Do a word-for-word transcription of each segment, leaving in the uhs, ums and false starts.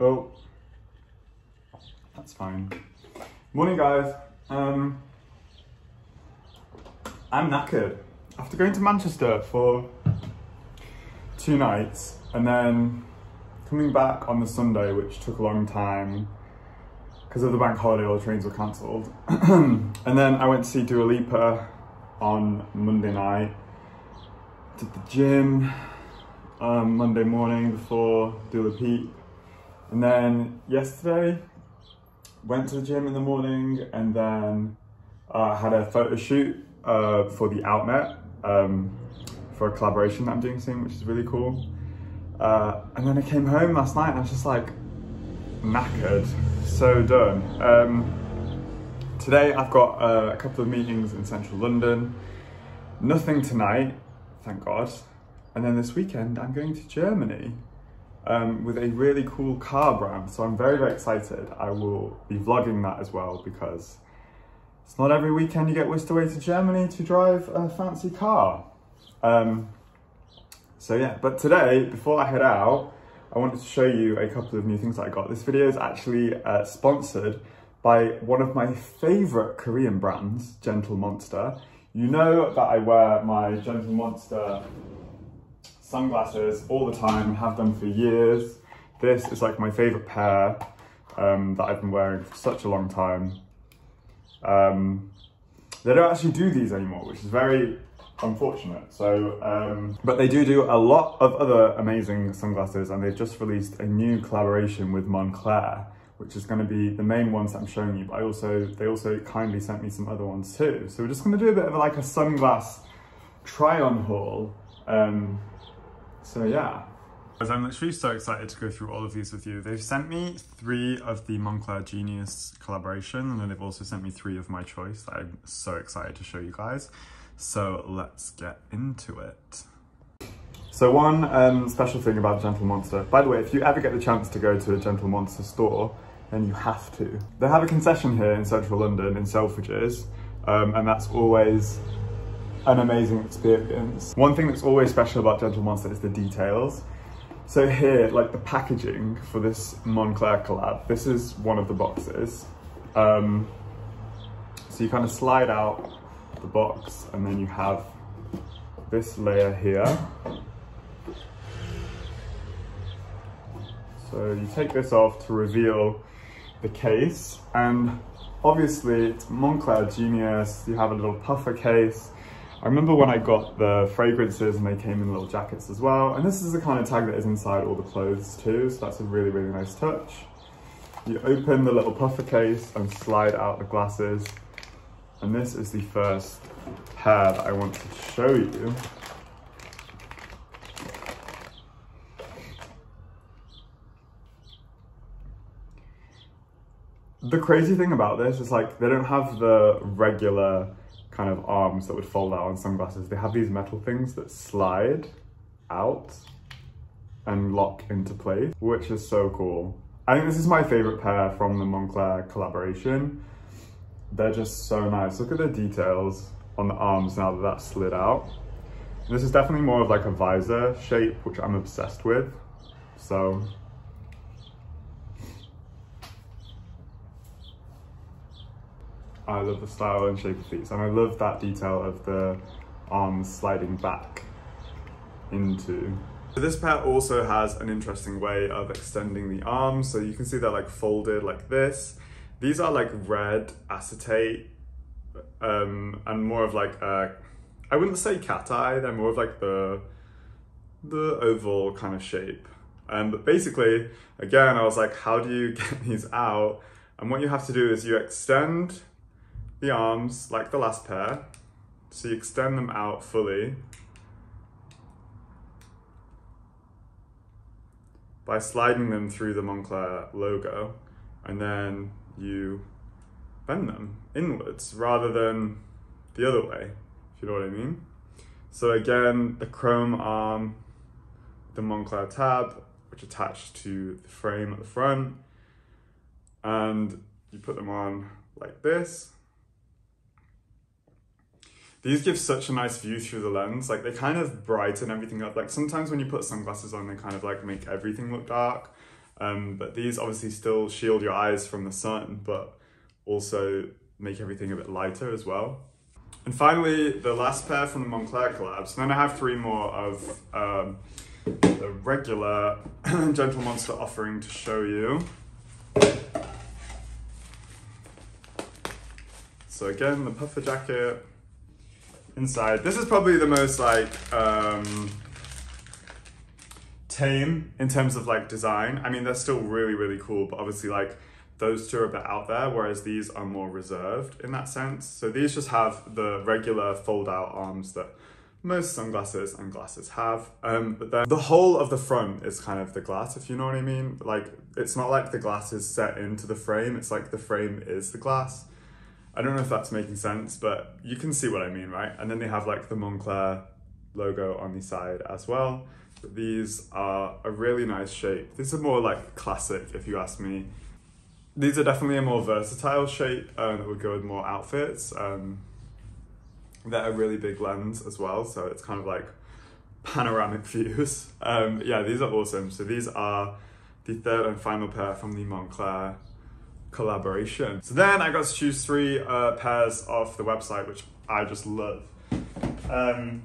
Oh, that's fine. Morning, guys. Um, I'm knackered. After going to Manchester for two nights and then coming back on the Sunday, which took a long time because of the bank holiday, all the trains were cancelled. And then I went to see Dua Lipa on Monday night. Did the gym um, Monday morning before Dua Peep. And then yesterday, went to the gym in the morning and then uh, had a photo shoot uh, for the outlet um, for a collaboration that I'm doing soon, which is really cool. Uh, and then I came home last night and I was just like knackered, so done. Um, today I've got uh, a couple of meetings in central London, nothing tonight, thank God. And then this weekend I'm going to Germany. Um, with a really cool car brand, so I'm very, very excited. I will be vlogging that as well because it's not every weekend you get whisked away to Germany to drive a fancy car. Um, so yeah, but today, before I head out, I wanted to show you a couple of new things that I got. This video is actually uh, sponsored by one of my favourite Korean brands, Gentle Monster. You know that I wear my Gentle Monster sunglasses all the time, have done for years. This is like my favourite pair um, that I've been wearing for such a long time. Um, they don't actually do these anymore, which is very unfortunate. So, um, but they do do a lot of other amazing sunglasses, and they've just released a new collaboration with Moncler, which is going to be the main ones that I'm showing you. But I also, they also kindly sent me some other ones too. So we're just going to do a bit of like a sunglass try-on haul. Um, So yeah, as I'm literally so excited to go through all of these with you. They've sent me three of the Moncler Genius collaboration, and then they've also sent me three of my choice that I'm so excited to show you guys. So let's get into it. So one um, special thing about Gentle Monster, by the way, if you ever get the chance to go to a Gentle Monster store, then you have to. They have a concession here in central London in Selfridges, um, and that's always an amazing experience. One thing that's always special about Gentle Monster is the details. So here, like the packaging for this Moncler collab, this is one of the boxes. Um, so you kind of slide out the box and then you have this layer here. So you take this off to reveal the case, and obviously it's Moncler Genius. You have a little puffer case. I remember when I got the fragrances and they came in little jackets as well. And this is the kind of tag that is inside all the clothes too. So that's a really, really nice touch. You open the little puffer case and slide out the glasses. And this is the first pair that I want to show you. The crazy thing about this is like, they don't have the regular kind of arms that would fold out on sunglasses. They have these metal things that slide out and lock into place, which is so cool. I think this is my favorite pair from the Moncler collaboration. They're just so nice. Look at the details on the arms now that that slid out. This is definitely more of like a visor shape, which I'm obsessed with. So I love the style and shape of these, and I love that detail of the arms sliding back into. So this pair also has an interesting way of extending the arms, so you can see they're like folded like this. These are like red acetate um, and more of like a, I wouldn't say cat eye, they're more of like the, the oval kind of shape. Um, but basically, again, I was like, how do you get these out? And what you have to do is you extend the arms like the last pair, so you extend them out fully by sliding them through the Moncler logo, and then you bend them inwards rather than the other way, if you know what I mean. So again, the chrome arm, the Moncler tab, which attached to the frame at the front, and you put them on like this. These give such a nice view through the lens. Like, they kind of brighten everything up. Like, sometimes when you put sunglasses on, they kind of like make everything look dark. Um, but these obviously still shield your eyes from the sun, but also make everything a bit lighter as well. And finally, the last pair from the Moncler collabs. And then I have three more of um, the regular Gentle Monster offering to show you. So again, the puffer jacket inside. This is probably the most like um, tame in terms of like design. I mean, they're still really, really cool, but obviously like those two are a bit out there, whereas these are more reserved in that sense. So these just have the regular fold out arms that most sunglasses and glasses have. Um, but then the whole of the front is kind of the glass, if you know what I mean. Like, it's not like the glass is set into the frame. It's like the frame is the glass. I don't know if that's making sense, but you can see what I mean, right? And then they have like the Moncler logo on the side as well. But these are a really nice shape. These are more like classic, if you ask me. These are definitely a more versatile shape uh, that would go with more outfits. Um, they're a really big lens as well, so it's kind of like panoramic views. Um, yeah, these are awesome. So these are the third and final pair from the Moncler collaboration. So then I got to choose three uh, pairs off the website, which I just love. Um,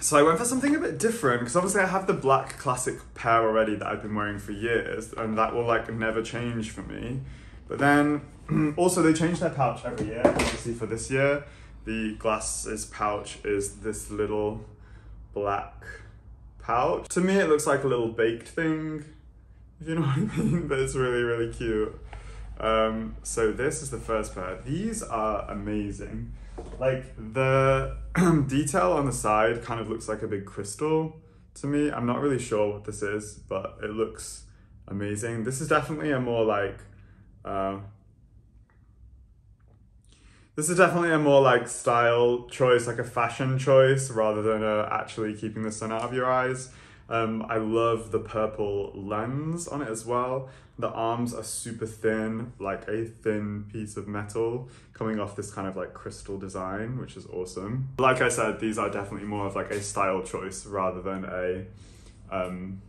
So I went for something a bit different, because obviously I have the black classic pair already that I've been wearing for years, and that will like never change for me. But then also they change their pouch every year. Obviously for this year, the glasses pouch is this little black pouch. To me, it looks like a little baked thing, if you know what I mean, but it's really, really cute. Um, so this is the first pair. These are amazing. Like the detail on the side kind of looks like a big crystal to me. I'm not really sure what this is, but it looks amazing. This is definitely a more like, uh, this is definitely a more like style choice, like a fashion choice, rather than uh, actually keeping the sun out of your eyes. Um, I love the purple lens on it as well. The arms are super thin, like a thin piece of metal coming off this kind of like crystal design, which is awesome. Like I said, these are definitely more of like a style choice rather than a um,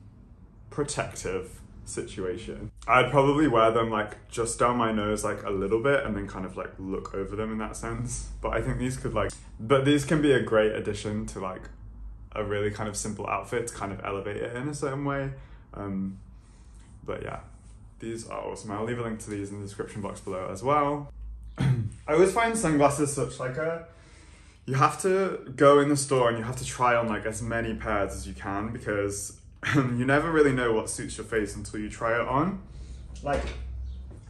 protective situation. I'd probably wear them like just down my nose like a little bit and then kind of like look over them in that sense. But I think these could like, but these can be a great addition to like a really kind of simple outfit to kind of elevate it in a certain way. Um, but yeah. These are awesome. I'll leave a link to these in the description box below as well. I always find sunglasses such like a, you have to go in the store and you have to try on like as many pairs as you can, because you never really know what suits your face until you try it on. Like,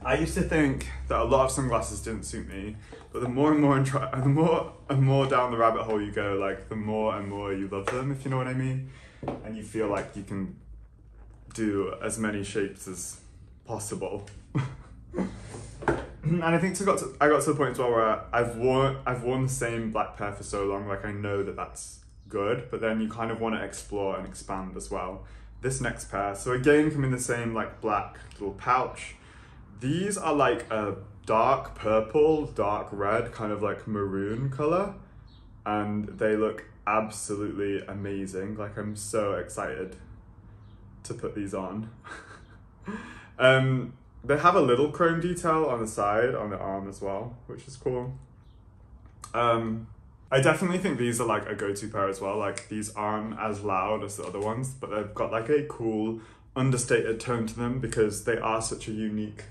I used to think that a lot of sunglasses didn't suit me, but the more and more and try, the more and more down the rabbit hole you go, like the more and more you love them, if you know what I mean. And you feel like you can do as many shapes as possible. And I think to got to, I got to the point as well where I've worn I've worn the same black pair for so long, like I know that that's good, but then you kind of want to explore and expand as well. This next pair, so again come in the same like black little pouch. These are like a dark purple, dark red, kind of like maroon color, and they look absolutely amazing. Like, I'm so excited to put these on. Um, they have a little chrome detail on the side, on the arm as well, which is cool. Um, I definitely think these are like a go-to pair as well. Like, these aren't as loud as the other ones, but they've got like a cool understated tone to them because they are such a unique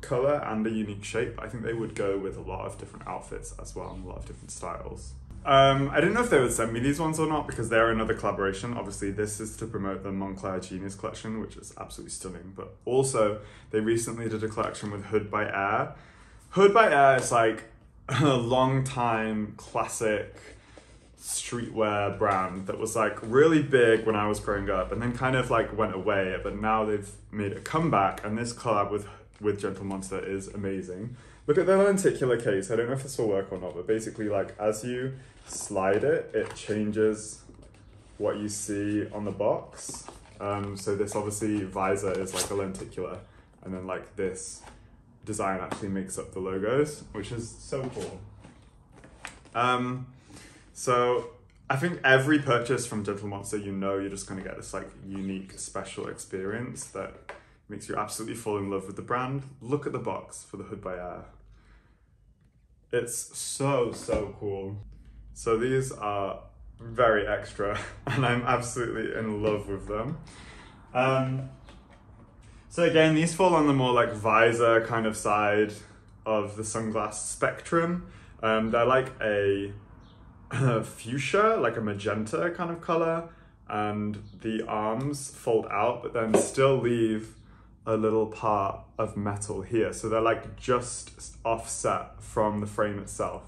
color and a unique shape. I think they would go with a lot of different outfits as well and a lot of different styles. Um, I didn't know if they would send me these ones or not because they're another collaboration. Obviously, this is to promote the Moncler Genius collection, which is absolutely stunning. But also, they recently did a collection with Hood by Air. Hood by Air is like a long time classic streetwear brand that was like really big when I was growing up and then kind of like went away. But now they've made a comeback, and this collab with, with Gentle Monster is amazing. Look at the lenticular case. I don't know if this will work or not, but basically like as you slide it, it changes what you see on the box. Um, so this obviously visor is like a lenticular, and then like this design actually makes up the logos, which is so cool. Um, so I think every purchase from Gentle Monster, you know, you're just gonna get this like unique, special experience that makes you absolutely fall in love with the brand. Look at the box for the Hood by Air. It's so, so cool. So these are very extra and I'm absolutely in love with them. Um, so again, these fall on the more like visor kind of side of the sunglass spectrum. Um, they're like a, a fuchsia, like a magenta kind of color, and the arms fold out but then still leave a little part of metal here. So they're like just offset from the frame itself,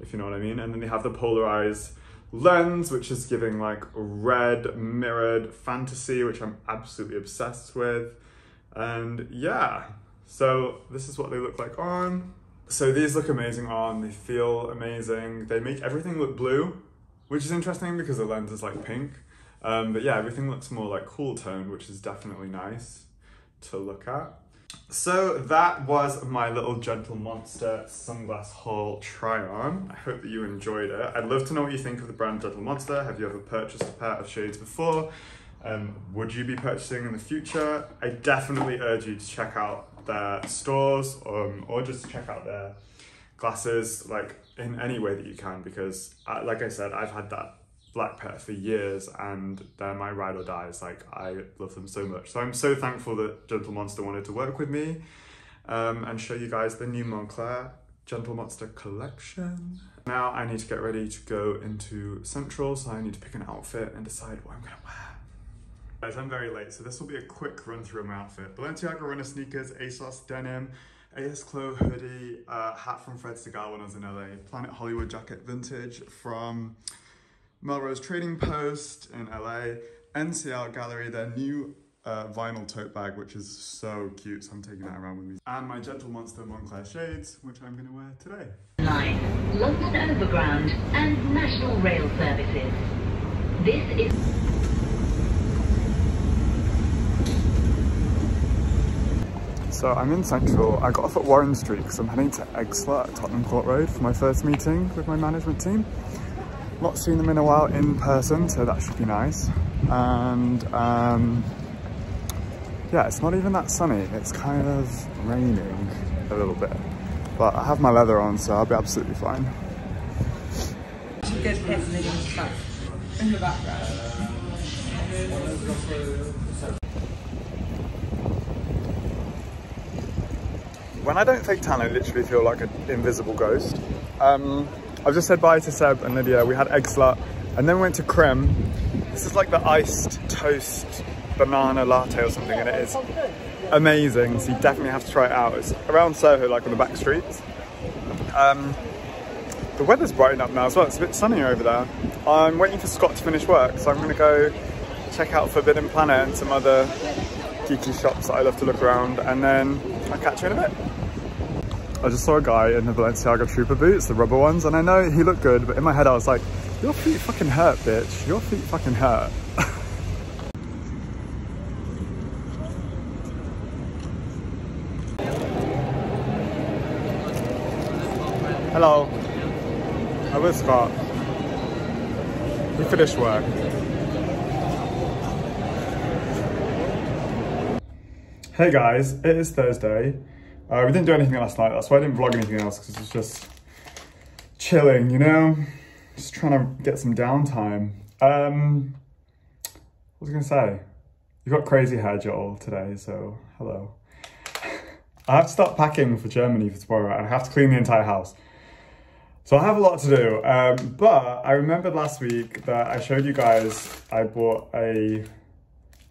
if you know what I mean. And then they have the polarized lens, which is giving like red mirrored fantasy, which I'm absolutely obsessed with. And yeah, so this is what they look like on. So these look amazing on, they feel amazing. They make everything look blue, which is interesting because the lens is like pink. Um, but yeah, everything looks more like cool toned, which is definitely nice to look at. So that was my little Gentle Monster sunglass haul try on. I hope that you enjoyed it. I'd love to know what you think of the brand Gentle Monster. Have you ever purchased a pair of shades before? Um, would you be purchasing in the future? I definitely urge you to check out their stores, um, or just check out their glasses like in any way that you can, because I, like I said, I've had that black pair for years and they're my ride or dies. Like, I love them so much. So I'm so thankful that Gentle Monster wanted to work with me um, and show you guys the new Moncler Gentle Monster collection. Now I need to get ready to go into Central, so I need to pick an outfit and decide what I'm gonna wear. Guys, I'm very late, so this will be a quick run through my outfit. Balenciaga runner sneakers, ASOS denim, A S Clo hoodie, uh, hat from Fred Segal when I was in L A, Planet Hollywood jacket vintage from Melrose Trading Post in L A, N C L Gallery, their new uh, vinyl tote bag, which is so cute, so I'm taking that around with me, and my Gentle Monster Moncler shades, which I'm going to wear today. Line, London Overground and National Rail Services. This is... So I'm in Central. I got off at Warren Street because I'm heading to Egg Slut at Tottenham Court Road for my first meeting with my management team. Not seen them in a while in person, so that should be nice. And um, yeah, it's not even that sunny. It's kind of raining a little bit, but I have my leather on, so I'll be absolutely fine. Good stuff in the background. When I don't fake tan, I literally feel like an invisible ghost. Um, I've just said bye to Seb and Lydia. We had Egg Slut and then we went to Creme. This is like the iced toast banana latte or something, and it is amazing. So you definitely have to try it out. It's around Soho, like on the back streets. Um, the weather's brightened up now as well. It's a bit sunnier over there. I'm waiting for Scott to finish work, so I'm going to go check out Forbidden Planet and some other geeky shops that I love to look around, and then I'll catch you in a bit. I just saw a guy in the Balenciaga trooper boots, the rubber ones, and I know he looked good, but in my head I was like, your feet fucking hurt, bitch. Your feet fucking hurt. Hello. I'm with Scott. We finished work. Hey guys, it is Thursday. Uh, we didn't do anything last night, that's why I didn't vlog anything else, because it was just chilling, you know? Just trying to get some downtime. Um, what was I going to say? You've got crazy hair, Joel, today, so hello. I have to start packing for Germany for tomorrow, and I have to clean the entire house. So I have a lot to do, um, but I remembered last week that I showed you guys I bought a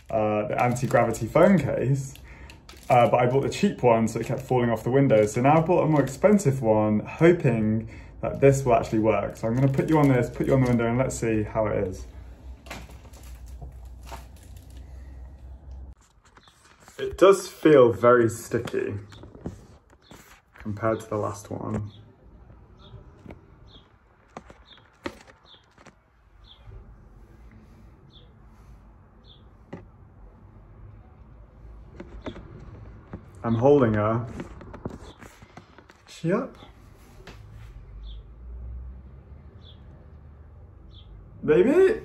uh, the anti-gravity phone case. Uh, but I bought the cheap one, so it kept falling off the window. So now I bought a more expensive one, hoping that this will actually work. So I'm going to put you on this, put you on the window, and let's see how it is. It does feel very sticky compared to the last one. I'm holding her. Is she up? Baby?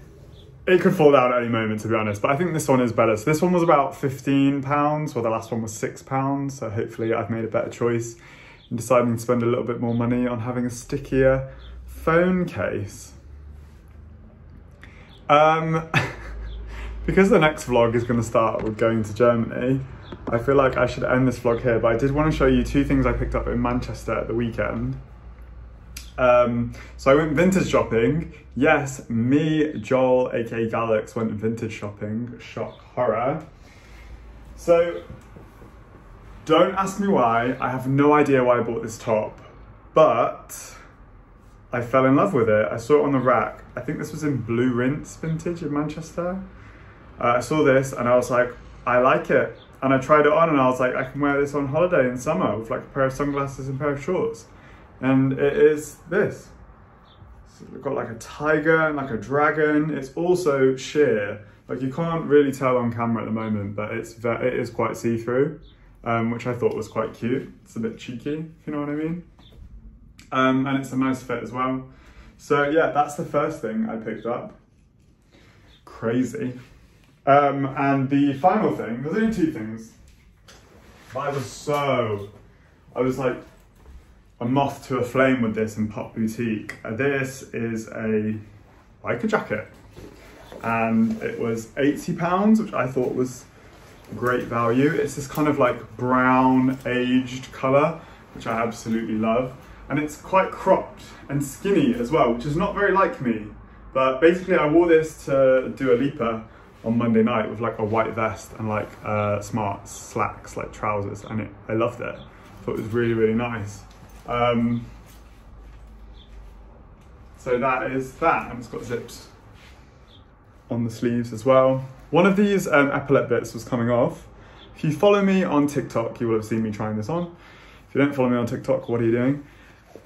It could fall down at any moment, to be honest, but I think this one is better. So this one was about fifteen pounds, while the last one was six pounds. So hopefully I've made a better choice in deciding to spend a little bit more money on having a stickier phone case. Um, because the next vlog is going to start with going to Germany, I feel like I should end this vlog here, but I did want to show you two things I picked up in Manchester at the weekend. Um, so I went vintage shopping. Yes, me, Joel, aka Galax, went vintage shopping. Shock horror. So, don't ask me why. I have no idea why I bought this top, but I fell in love with it. I saw it on the rack. I think this was in Blue Rinse Vintage in Manchester. Uh, I saw this and I was like, I like it. And I tried it on and I was like, I can wear this on holiday in summer with like a pair of sunglasses and a pair of shorts. And it is this. So we've got like a tiger and like a dragon. It's also sheer. Like you can't really tell on camera at the moment, but it's it is quite see-through, um, which I thought was quite cute. It's a bit cheeky, if you know what I mean. Um, and it's a nice fit as well. So yeah, that's the first thing I picked up. Crazy. Um, and the final thing, there's only two things. But I was so, I was like a moth to a flame with this in Pop Boutique. Uh, this is a biker jacket. And it was eighty pounds, which I thought was great value. It's this kind of like brown aged colour, which I absolutely love. And it's quite cropped and skinny as well, which is not very like me. But basically I wore this to Dua Lipa on Monday night with like a white vest and like uh, smart slacks, like trousers, and it, I loved it. I thought it was really, really nice. Um, so that is that, and it's got zips on the sleeves as well. One of these um, epaulette bits was coming off. If you follow me on TikTok, you will have seen me trying this on. If you don't follow me on TikTok, what are you doing?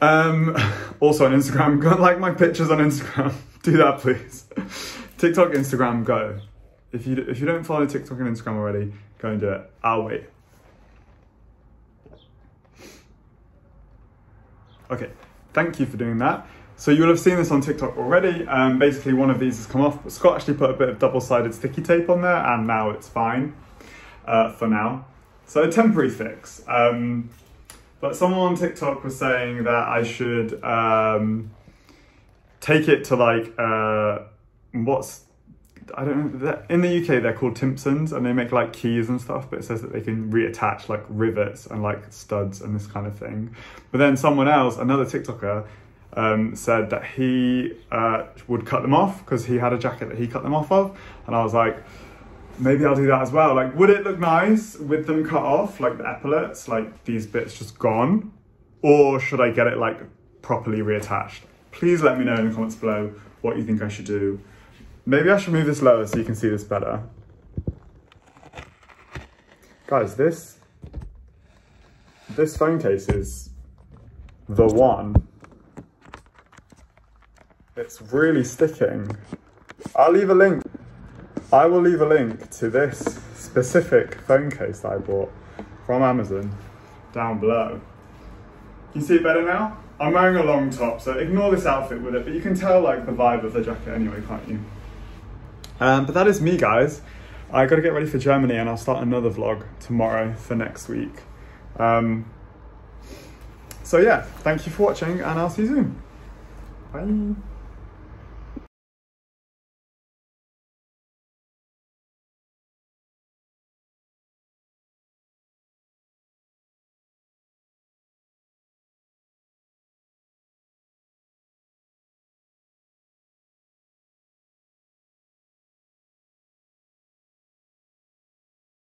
Um, also on Instagram, go and like my pictures on Instagram. Do that, please. TikTok, Instagram, go. If you, if you don't follow TikTok and Instagram already, go and do it. I'll wait. Okay, thank you for doing that. So you'll have seen this on TikTok already. Um, basically, one of these has come off, but Scott actually put a bit of double-sided sticky tape on there, and now it's fine uh, for now. So a temporary fix. Um, but someone on TikTok was saying that I should um, take it to like... Uh, what's I don't know in the U K they're called Timpsons, and they make like keys and stuff, but it says that they can reattach like rivets and like studs and this kind of thing. But then someone else, another TikToker, um said that he uh would cut them off because he had a jacket that he cut them off of, and I was like, maybe I'll do that as well. Like, would it look nice with them cut off, like the epaulets, like these bits just gone, or should I get it like properly reattached? Please let me know in the comments below what you think I should do. Maybe I should move this lower so you can see this better. Guys, this, this phone case is the one. It's really sticking. I'll leave a link. I will leave a link to this specific phone case that I bought from Amazon down below. Can you see it better now? I'm wearing a long top, so ignore this outfit with it, but you can tell like the vibe of the jacket anyway, can't you? Um, but that is me, guys. I gotta get ready for Germany, and I'll start another vlog tomorrow for next week. Um, so yeah, thank you for watching, and I'll see you soon. Bye.